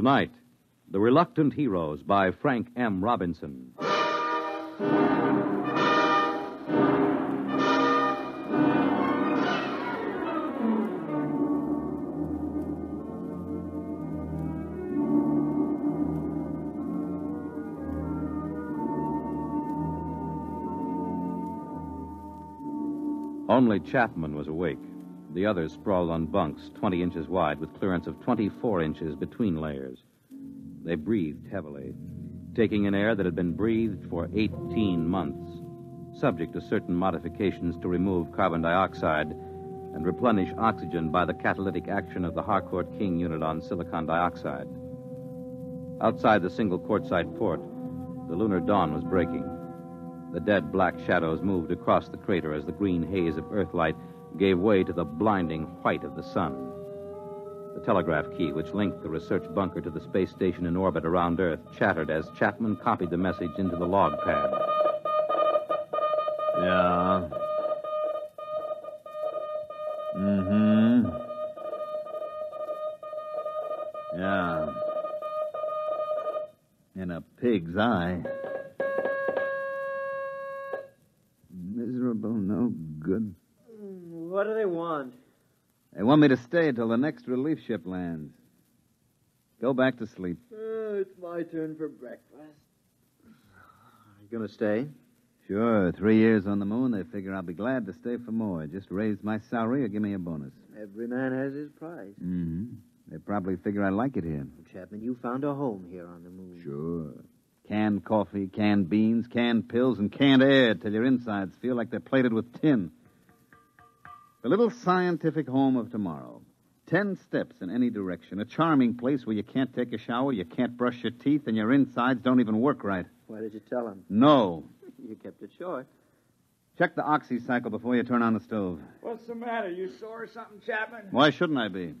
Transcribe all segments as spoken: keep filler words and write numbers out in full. Tonight, The Reluctant Heroes by Frank M. Robinson. Only Chapman was awake. The others sprawled on bunks twenty inches wide with clearance of twenty-four inches between layers. They breathed heavily, taking in air that had been breathed for eighteen months, subject to certain modifications to remove carbon dioxide and replenish oxygen by the catalytic action of the Harcourt King unit on silicon dioxide. Outside the single quartzite port, the lunar dawn was breaking. The dead black shadows moved across the crater as the green haze of Earthlight gave way to the blinding white of the sun. The telegraph key, which linked the research bunker to the space station in orbit around Earth, chattered as Chapman copied the message into the log pad. Yeah. Mm-hmm. Yeah. In a pig's eye. Miserable, no good. What do they want? They want me to stay till the next relief ship lands. Go back to sleep. Uh, it's my turn for breakfast. You gonna stay? Sure. Three years on the moon, they figure I'll be glad to stay for more. Just raise my salary or give me a bonus. Every man has his price. Mm-hmm. They probably figure I like it here. Well, Chapman, you found a home here on the moon. Sure. Canned coffee, canned beans, canned pills, and canned air till your insides feel like they're plated with tin. The little scientific home of tomorrow. Ten steps in any direction. A charming place where you can't take a shower, you can't brush your teeth, and your insides don't even work right. Why did you tell him? No. You kept it short. Check the oxy cycle before you turn on the stove. What's the matter? You sore or something, Chapman? Why shouldn't I be?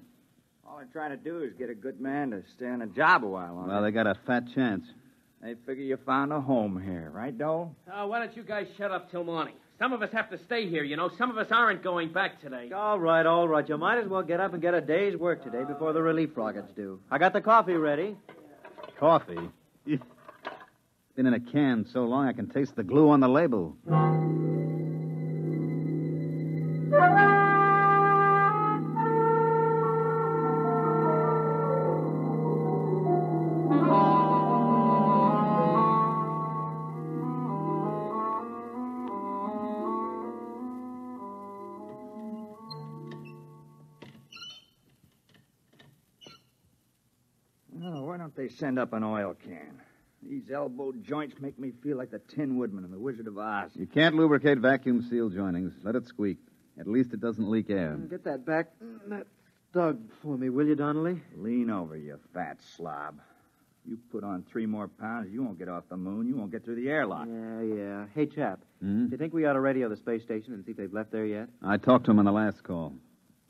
All they're trying to do is get a good man to stay on a job a while longer. Well, they got a fat chance. They figure you found a home here, right, Dole? Uh, why don't you guys shut up till morning? Some of us have to stay here, you know. Some of us aren't going back today. All right, all right. You might as well get up and get a day's work today before the relief rockets do. I got the coffee ready. Coffee? It's been in a can so long I can taste the glue on the label. They send up an oil can. These elbow joints make me feel like the Tin Woodman in The Wizard of Oz. You can't lubricate vacuum seal joinings. Let it squeak. At least it doesn't leak air. Get that back. That stug for me, will you, Donnelly? Lean over, you fat slob. You put on three more pounds, you won't get off the moon. You won't get through the airlock. Yeah, yeah. Hey, chap. Hmm? Do you think we ought to radio the space station and see if they've left there yet? I talked to them on the last call.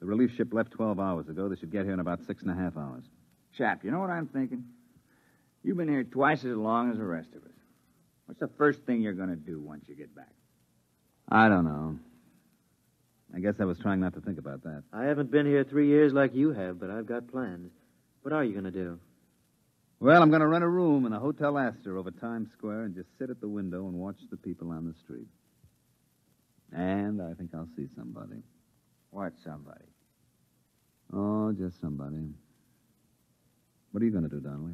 The relief ship left twelve hours ago. They should get here in about six and a half hours. Chap, you know what I'm thinking? You've been here twice as long as the rest of us. What's the first thing you're going to do once you get back? I don't know. I guess I was trying not to think about that. I haven't been here three years like you have, but I've got plans. What are you going to do? Well, I'm going to rent a room in a Hotel Astor over Times Square and just sit at the window and watch the people on the street. And I think I'll see somebody. What somebody? Oh, just somebody. What are you going to do, Donnelly?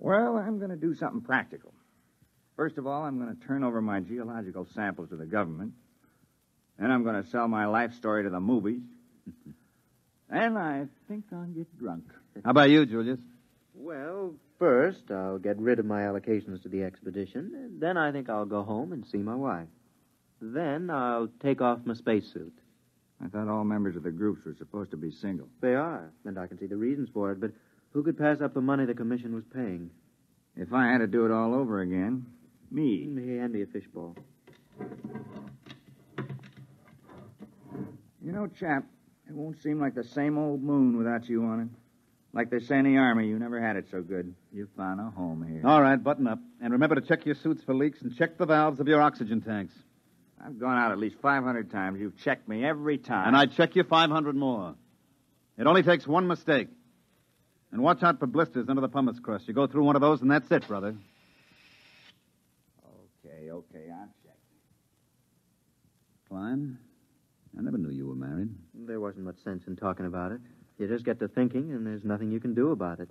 Well, I'm going to do something practical. First of all, I'm going to turn over my geological samples to the government. Then I'm going to sell my life story to the movies. And I think I'll get drunk. How about you, Julius? Well, first, I'll get rid of my allocations to the expedition. And then I think I'll go home and see my wife. Then I'll take off my spacesuit. I thought all members of the groups were supposed to be single. They are, and I can see the reasons for it, but... who could pass up the money the commission was paying? If I had to do it all over again, me. Here, hand me a fishbowl. You know, chap, it won't seem like the same old moon without you on it. Like they say in the Army, you never had it so good. You found a home here. All right, button up. And remember to check your suits for leaks and check the valves of your oxygen tanks. I've gone out at least five hundred times. You've checked me every time. And I check you five hundred more. It only takes one mistake. And watch out for blisters under the pumice crust. You go through one of those, and that's it, brother. Okay, okay, I'll check. Klein, I never knew you were married. There wasn't much sense in talking about it. You just get to thinking, and there's nothing you can do about it.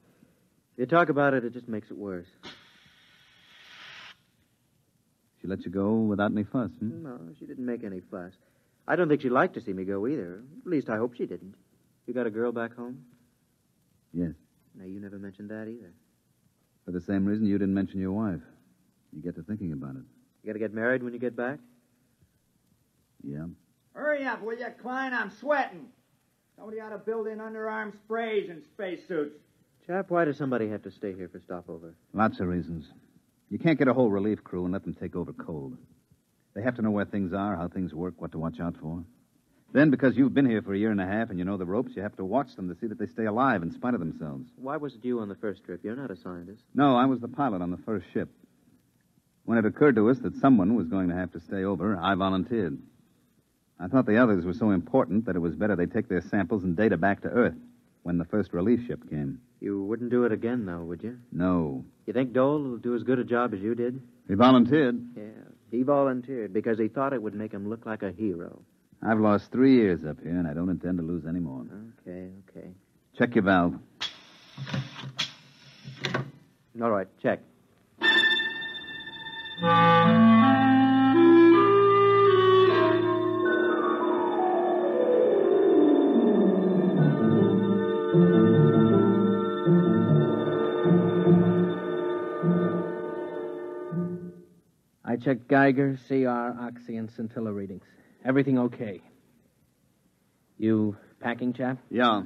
If you talk about it, it just makes it worse. She let you go without any fuss, hmm? No, she didn't make any fuss. I don't think she liked to see me go either. At least I hope she didn't. You got a girl back home? Yes. Now, you never mentioned that either. For the same reason you didn't mention your wife. You get to thinking about it. You got to get married when you get back? Yeah. Hurry up, will you, Klein? I'm sweating. Somebody ought to build in underarm sprays and spacesuits. Chap, why does somebody have to stay here for stopover? Lots of reasons. You can't get a whole relief crew and let them take over cold. They have to know where things are, how things work, what to watch out for. Then, because you've been here for a year and a half and you know the ropes, you have to watch them to see that they stay alive in spite of themselves. Why was it you on the first trip? You're not a scientist. No, I was the pilot on the first ship. When it occurred to us that someone was going to have to stay over, I volunteered. I thought the others were so important that it was better they take their samples and data back to Earth when the first relief ship came. You wouldn't do it again, though, would you? No. You think Dole will do as good a job as you did? He volunteered. Yeah, he volunteered because he thought it would make him look like a hero. I've lost three years up here, and I don't intend to lose any more. Okay, okay. Check your valve. All right, check. I checked Geiger, C R, oxy, and scintilla readings. Everything okay. You packing, chap? Yeah.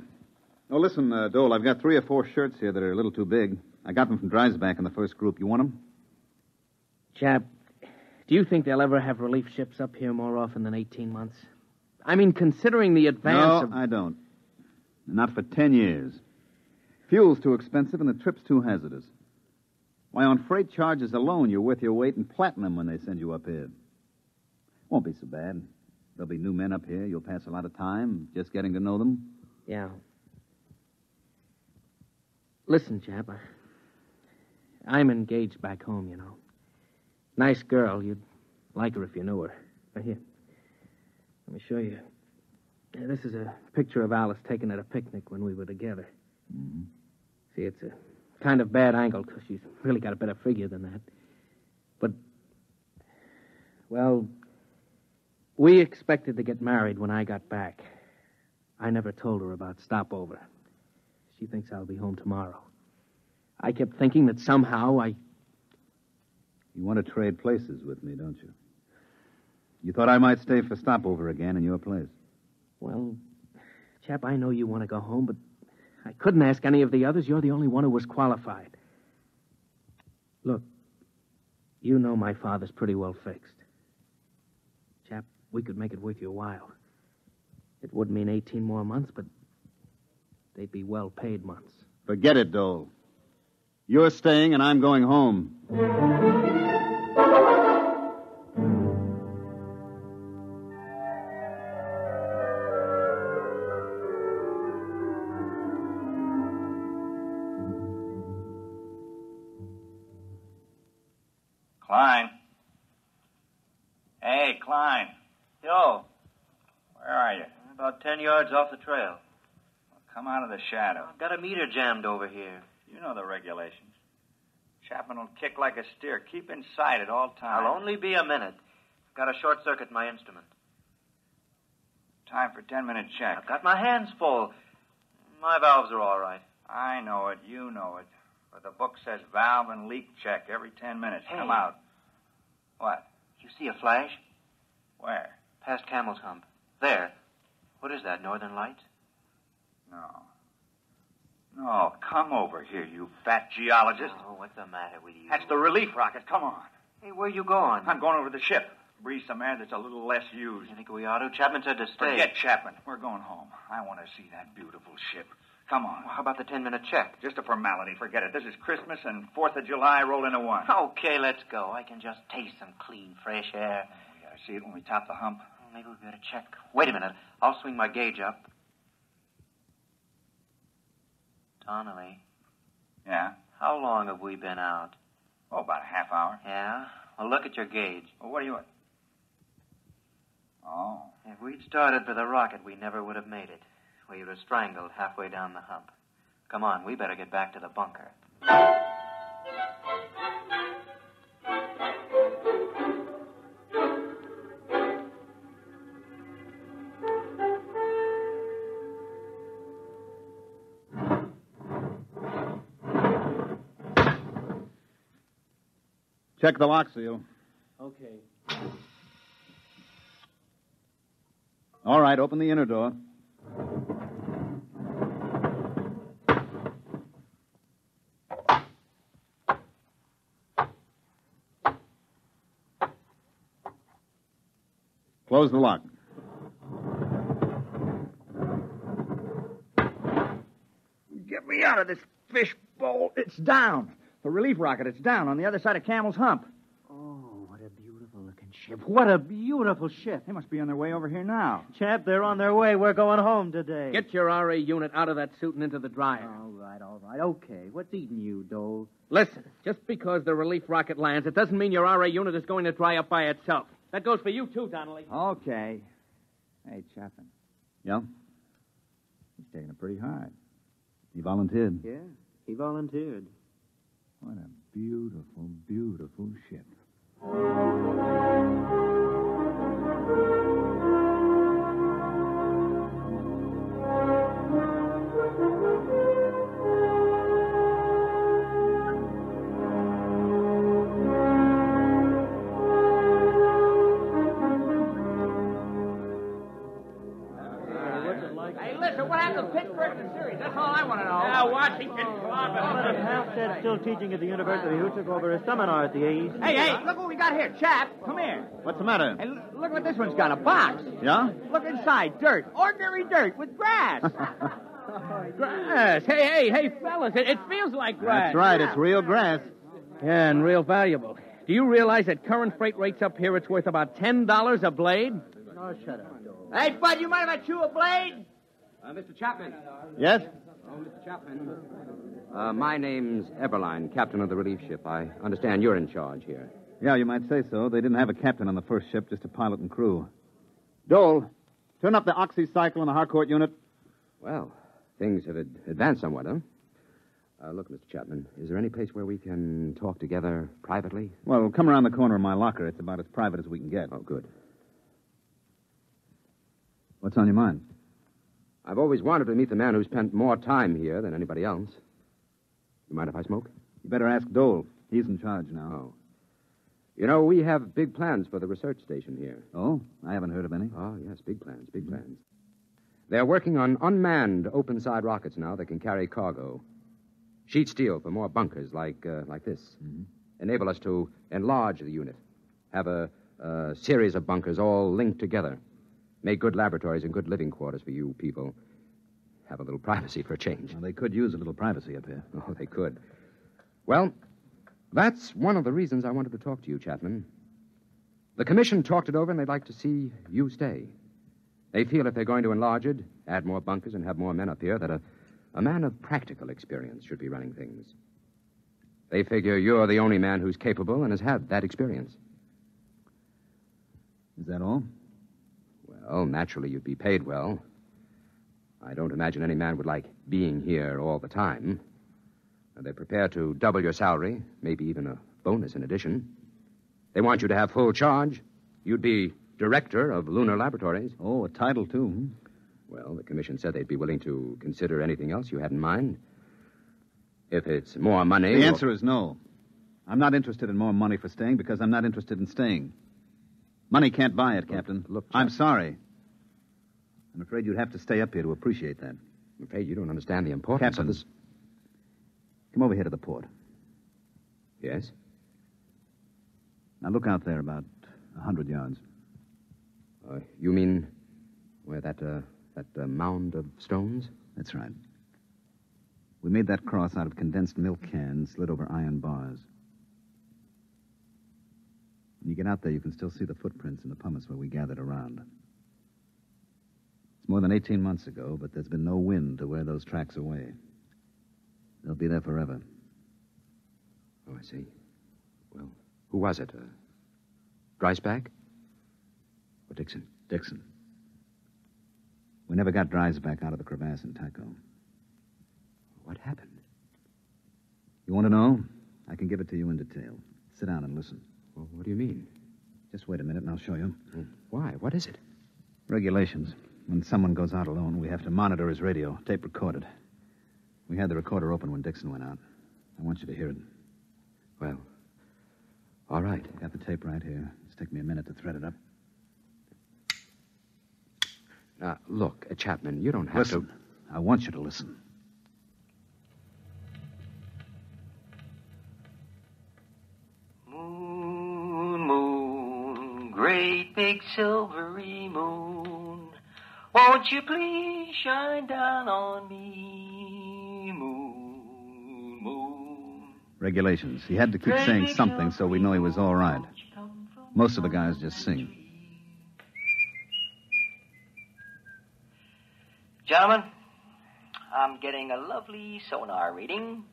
Oh, listen, uh, Dole, I've got three or four shirts here that are a little too big. I got them from Dreisbach in the first group. You want them? Chap, do you think they'll ever have relief ships up here more often than eighteen months? I mean, considering the advance of... No, I don't. Not for ten years. Fuel's too expensive and the trip's too hazardous. Why, on freight charges alone, you're worth your weight in platinum when they send you up here. Won't be so bad. There'll be new men up here. You'll pass a lot of time just getting to know them. Yeah. Listen, chap, I'm engaged back home, you know. Nice girl. You'd like her if you knew her. Right here. Let me show you. This is a picture of Alice taken at a picnic when we were together. Mm-hmm. See, it's a kind of bad angle because she's really got a better figure than that. But, well... we expected to get married when I got back. I never told her about stopover. She thinks I'll be home tomorrow. I kept thinking that somehow I... You want to trade places with me, don't you? You thought I might stay for stopover again in your place. Well, chap, I know you want to go home, but I couldn't ask any of the others. You're the only one who was qualified. Look, you know my father's pretty well fixed. We could make it worth your while. It would mean eighteen more months, but they'd be well-paid months. Forget it, Dole. You're staying, and I'm going home. Klein. Hey, Klein. Yo, where are you? About ten yards off the trail. Well, come out of the shadow. I've got a meter jammed over here. You know the regulations. Chapman will kick like a steer. Keep inside at all times. I'll only be a minute. I've got to short-circuit my instrument. Time for ten-minute check. I've got my hands full. My valves are all right. I know it. You know it. But the book says valve and leak check every ten minutes. Hey. Come out. What? You see a flash? Where? Past Campbell's Hump. There. What is that, Northern Lights? No. No, come over here, you fat geologist. Oh, what's the matter with you? That's the relief rocket. Come on. Hey, where are you going? I'm going over to the ship. Breathe some air that's a little less used. You think we ought to? Chapman said to stay. Forget Chapman. We're going home. I want to see that beautiful ship. Come on. Well, how about the ten-minute check? Just a formality. Forget it. This is Christmas and fourth of July roll into one. Okay, let's go. I can just taste some clean, fresh air. We ought to see it when we top the hump. Maybe we better check. Wait a minute. I'll swing my gauge up. Donnelly. Yeah? How long have we been out? Oh, about a half hour. Yeah? Well, look at your gauge. Well, what are you at? Oh. If we'd started for the rocket, we never would have made it. We would have strangled halfway down the hump. Come on, we better get back to the bunker. Check the lock seal. Okay. All right, open the inner door. Close the lock. Get me out of this fishbowl. It's down. The relief rocket, it's down on the other side of Campbell's Hump. Oh, what a beautiful-looking ship. What a beautiful ship. They must be on their way over here now. Chap, they're on their way. We're going home today. Get your R A unit out of that suit and into the dryer. All right, all right. Okay, what's eating you, Dole? Listen, just because the relief rocket lands, it doesn't mean your R A unit is going to dry up by itself. That goes for you, too, Donnelly. Okay. Hey, Chapman. Yeah? He's taking it pretty hard. He volunteered. Yeah, he volunteered. What a beautiful, beautiful ship. Hey, listen, what happened to Pittsburgh and Series? That's all I want to know. Now, Washington. Halstead's still teaching at the university who took over a seminar at the A's. Hey, hey, look what we got here, chap. Come here. What's the matter? Hey, look, look what this one's got, a box. Yeah? Look inside, dirt. Ordinary dirt with grass. Grass. Hey, hey, hey, fellas, it, it feels like grass. That's right, yeah. It's real grass. Yeah, and real valuable. Do you realize at current freight rates up here, it's worth about ten dollars a blade? No, shut up. Hey, bud, you mind if I chew a blade? Uh, Mister Chapman. Yes? Oh, Mister Chapman. Uh, my name's Eberline, captain of the relief ship. I understand you're in charge here. Yeah, you might say so. They didn't have a captain on the first ship, just a pilot and crew. Dole, turn up the oxycycle in the Harcourt unit. Well, things have ad- advanced somewhat, huh? Uh, look, Mister Chapman, is there any place where we can talk together privately? Well, come around the corner of my locker. It's about as private as we can get. Oh, good. What's on your mind? I've always wanted to meet the man who spent more time here than anybody else. You mind if I smoke? You better ask Dole. He's in charge now. Oh. You know, we have big plans for the research station here. Oh? I haven't heard of any. Oh, yes, big plans, big mm-hmm. plans. They're working on unmanned open-side rockets now that can carry cargo. Sheet steel for more bunkers like uh, like this. Mm-hmm. Enable us to enlarge the unit. Have a, a series of bunkers all linked together. Make good laboratories and good living quarters for you people. Have a little privacy for a change. Well, they could use a little privacy up here. Oh, they could. Well, that's one of the reasons I wanted to talk to you, Chapman. The commission talked it over, and they'd like to see you stay. They feel if they're going to enlarge it, add more bunkers, and have more men up here, that a, a man of practical experience should be running things. They figure you're the only man who's capable and has had that experience. Is that all? Well, naturally, you'd be paid well. I don't imagine any man would like being here all the time. They're prepared to double your salary, maybe even a bonus in addition. They want you to have full charge. You'd be director of Lunar Laboratories. Oh, a title, too. Well, the commission said they'd be willing to consider anything else you had in mind. If it's more money... The answer or... is no. I'm not interested in more money for staying because I'm not interested in staying. Money can't buy it, Captain. Look, I'm sorry. I'm afraid you'd have to stay up here to appreciate that. I'm afraid you don't understand the importance Captain, of this. Come over here to the port. Yes? Now look out there about a hundred yards. Uh, you mean where that uh, that uh, mound of stones? That's right. We made that cross out of condensed milk cans slid over iron bars. When you get out there, you can still see the footprints in the pumice where we gathered around. It's more than eighteen months ago, but there's been no wind to wear those tracks away. They'll be there forever. Oh, I see. Well, who was it? Uh, Dreisbach? Or Dixon? Dixon. We never got Dreisbach out of the crevasse in Tycho. What happened? You want to know? I can give it to you in detail. Sit down and listen. Well, what do you mean? Just wait a minute and I'll show you. Mm. Why? What is it? Regulations. When someone goes out alone, we have to monitor his radio, tape recorded. We had the recorder open when Dixon went out. I want you to hear it. Well, all right. I've got the tape right here. Just take me a minute to thread it up. Now, look, Chapman, you don't have listen. to... Listen. I want you to listen. Moon, moon, great big silvery moon, won't you please shine down on me, moon, moon. Regulations. He had to keep saying something so we know he was all right. Most of the guys just sing. Gentlemen, I'm getting a lovely sonar reading.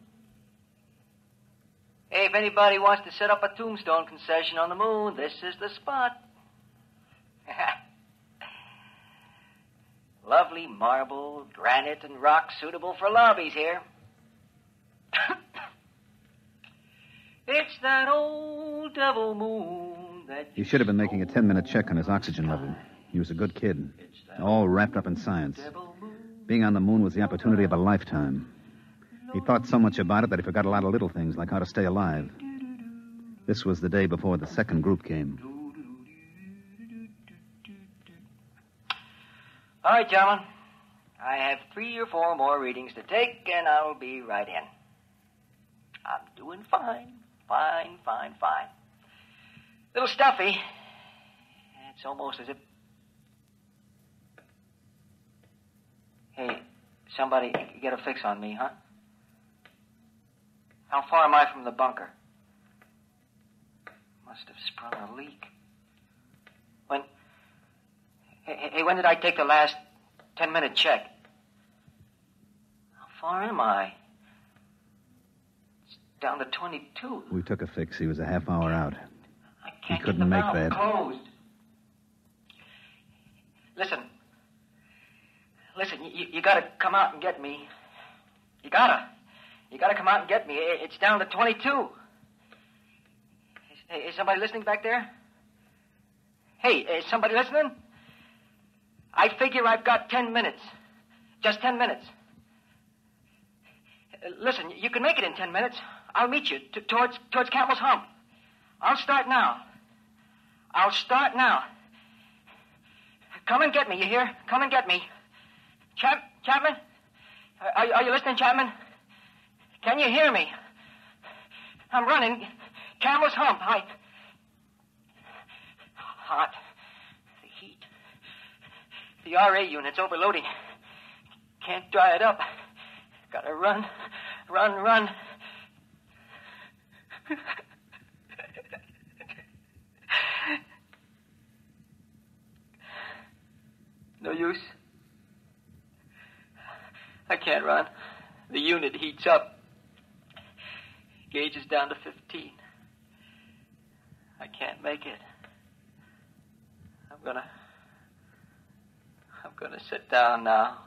Hey, if anybody wants to set up a tombstone concession on the moon, this is the spot. Lovely marble, granite, and rock suitable for lobbies here. It's that old devil moon that... He should have been making a ten-minute check on his oxygen level. He was a good kid, all wrapped up in science. Being on the moon was the opportunity of a lifetime. He thought so much about it that he forgot a lot of little things, like how to stay alive. This was the day before the second group came. All right, gentlemen. I have three or four more readings to take, and I'll be right in. I'm doing fine, fine, fine, fine. Little stuffy. It's almost as if... Hey, somebody get a fix on me, huh? How far am I from the bunker? Must have sprung a leak. When... Hey, hey, when did I take the last ten-minute check? How far am I? It's down to twenty-two. We took a fix. He was a half hour out. I can't he couldn't get the make that. Closed. Listen. Listen, you, you gotta come out and get me. You gotta. You gotta come out and get me. It's down to twenty-two. Is, is somebody listening back there? Hey, is somebody listening? I figure I've got ten minutes. Just ten minutes. Listen, you can make it in ten minutes. I'll meet you t- towards, towards Campbell's Hump. I'll start now. I'll start now. Come and get me, you hear? Come and get me. Chap, Chapman? Are, are you listening, Chapman? Can you hear me? I'm running. Campbell's Hump. I... Hot. The heat. The R A unit's overloading. Can't dry it up. Gotta run, run, run. No use. I can't run. The unit heats up. Gauge is down to fifteen. I can't make it. I'm gonna... I'm gonna sit down now.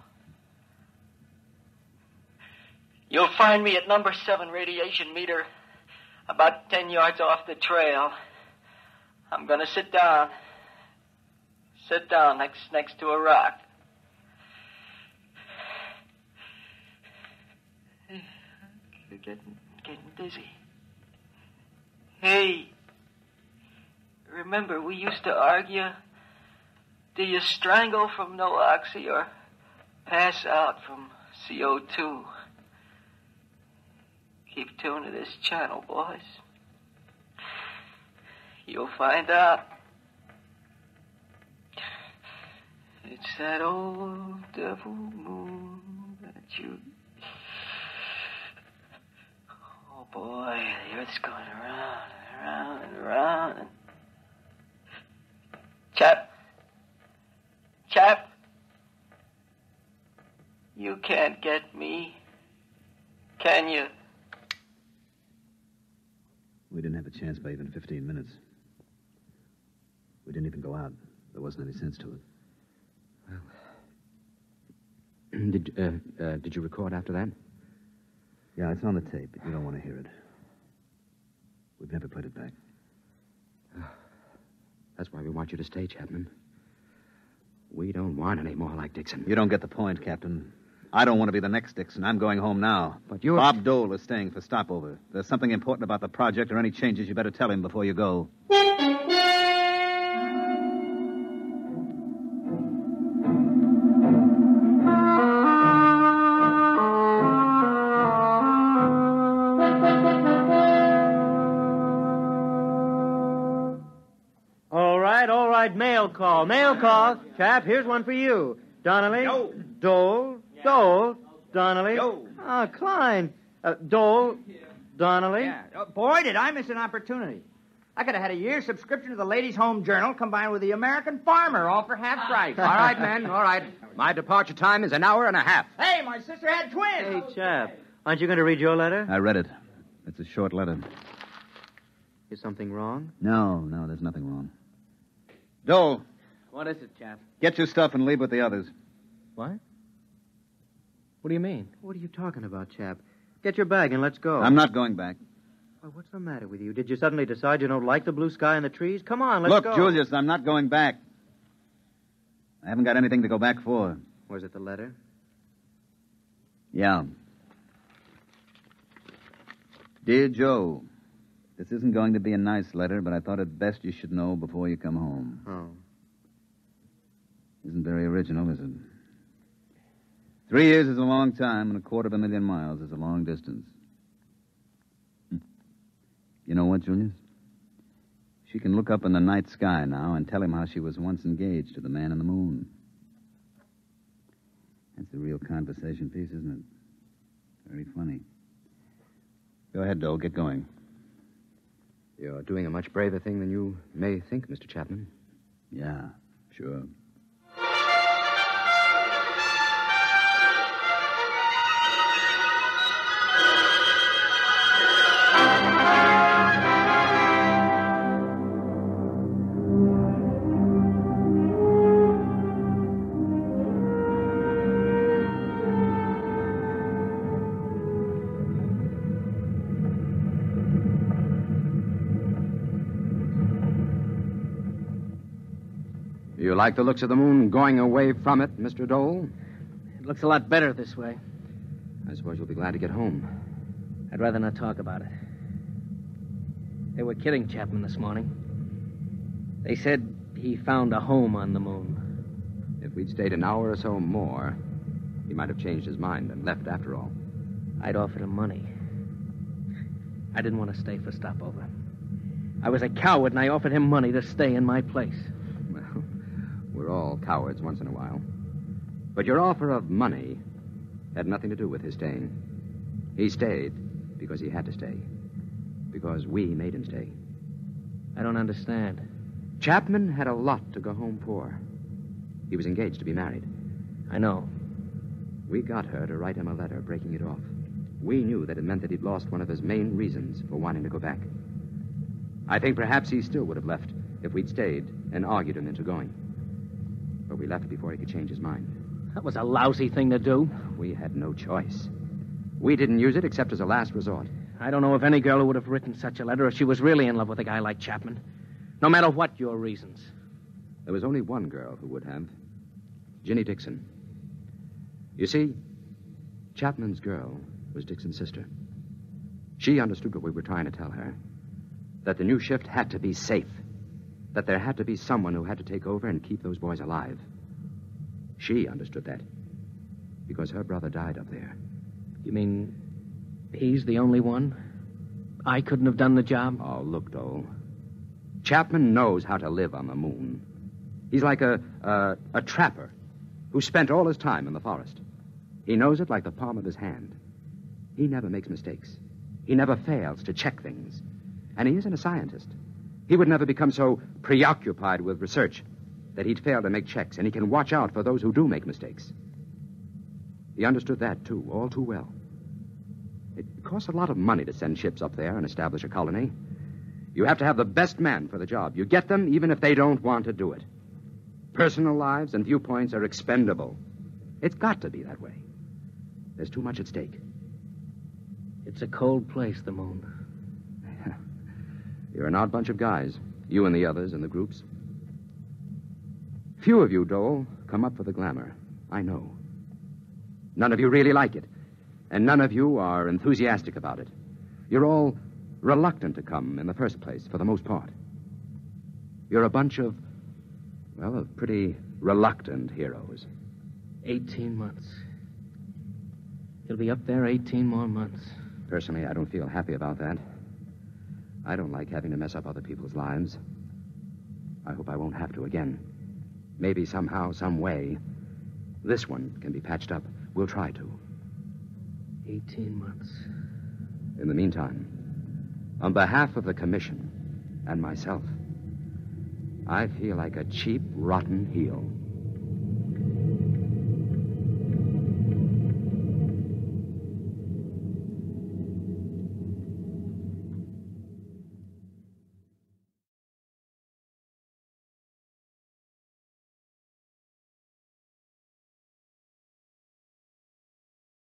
You'll find me at number seven radiation meter, about ten yards off the trail. I'm gonna sit down. Sit down next, next to a rock. Getting, getting dizzy. Hey, remember we used to argue? Do you strangle from no oxy or pass out from C O two? Keep tuned to this channel, boys. You'll find out. It's that old devil moon that you... Boy, the earth's going around and around and around. And... Chap. Chap. You can't get me. Can you? We didn't have a chance by even fifteen minutes. We didn't even go out. There wasn't any sense to it. Well. did, uh, uh, did you record after that? Yeah, it's on the tape, but you don't want to hear it. We've never played it back. Uh, that's why we want you to stay, Chapman. We don't want any more like Dixon. You don't get the point, Captain. I don't want to be the next Dixon. I'm going home now. But you... Bob Dole is staying for stopover. If there's something important about the project or any changes, you better tell him before you go. Mail call, mail call. Chap, here's one for you. Donnelly. Yo. Dole. Yeah. Dole. Donnelly. Yo. Ah, Klein. Uh, Dole. Yeah. Donnelly. Yeah. Oh, boy, did I miss an opportunity. I could have had a year's subscription to the Ladies' Home Journal combined with the American Farmer, all for half price. All right, men, all right. My departure time is an hour and a half. Hey, my sister had twins. Hey, Chap, aren't you going to read your letter? I read it. It's a short letter. Is something wrong? No, no, there's nothing wrong. Dole. What is it, Chap? Get your stuff and leave with the others. What? What do you mean? What are you talking about, Chap? Get your bag and let's go. I'm not going back. Well, what's the matter with you? Did you suddenly decide you don't like the blue sky and the trees? Come on, let's Look, go. Look, Julius, I'm not going back. I haven't got anything to go back for. Was it the letter? Yeah. Dear Joe... This isn't going to be a nice letter, but I thought it best you should know before you come home. Oh. Isn't very original, is it? Three years is a long time, and a quarter of a million miles is a long distance. You know what, Julius? She can look up in the night sky now and tell him how she was once engaged to the man in the moon. That's a real conversation piece, isn't it? Very funny. Go ahead, Dole. Get going. You're doing a much braver thing than you may think, Mister Chapman. Yeah, sure. You like the looks of the moon going away from it, Mister Dole? It looks a lot better this way. I suppose you'll be glad to get home. I'd rather not talk about it. They were kidding Chapman this morning. They said he found a home on the moon. If we'd stayed an hour or so more, he might have changed his mind and left after all. I'd offered him money. I didn't want to stay for stopover. I was a coward, and I offered him money to stay in my place. We're all cowards once in a while. But your offer of money had nothing to do with his staying. He stayed because he had to stay. Because we made him stay. I don't understand. Chapman had a lot to go home for. He was engaged to be married. I know. We got her to write him a letter breaking it off. We knew that it meant that he'd lost one of his main reasons for wanting to go back. I think perhaps he still would have left if we'd stayed and argued him into going. But we left before he could change his mind. That was a lousy thing to do. We had no choice. We didn't use it except as a last resort. I don't know of any girl who would have written such a letter if she was really in love with a guy like Chapman. No matter what your reasons. There was only one girl who would have. Ginny Dixon. You see, Chapman's girl was Dixon's sister. She understood what we were trying to tell her. That the new shift had to be safe. That there had to be someone who had to take over and keep those boys alive. She understood that, because her brother died up there. You mean he's the only one? I couldn't have done the job? Oh, look, Dole. Chapman knows how to live on the moon. He's like a, a, a trapper who spent all his time in the forest. He knows it like the palm of his hand. He never makes mistakes. He never fails to check things. And he isn't a scientist. He would never become so preoccupied with research that he'd fail to make checks, and he can watch out for those who do make mistakes. He understood that, too, all too well. It costs a lot of money to send ships up there and establish a colony. You have to have the best men for the job. You get them even if they don't want to do it. Personal lives and viewpoints are expendable. It's got to be that way. There's too much at stake. It's a cold place, the moon. You're an odd bunch of guys, you and the others in the groups. Few of you, Dole, come up for the glamour. I know. None of you really like it, and none of you are enthusiastic about it. You're all reluctant to come in the first place, for the most part. You're a bunch of, well, of pretty reluctant heroes. Eighteen months. You'll be up there eighteen more months. Personally, I don't feel happy about that. I don't like having to mess up other people's lives. I hope I won't have to again. Maybe somehow, some way, this one can be patched up. We'll try to. Eighteen months. In the meantime, on behalf of the Commission and myself, I feel like a cheap, rotten heel.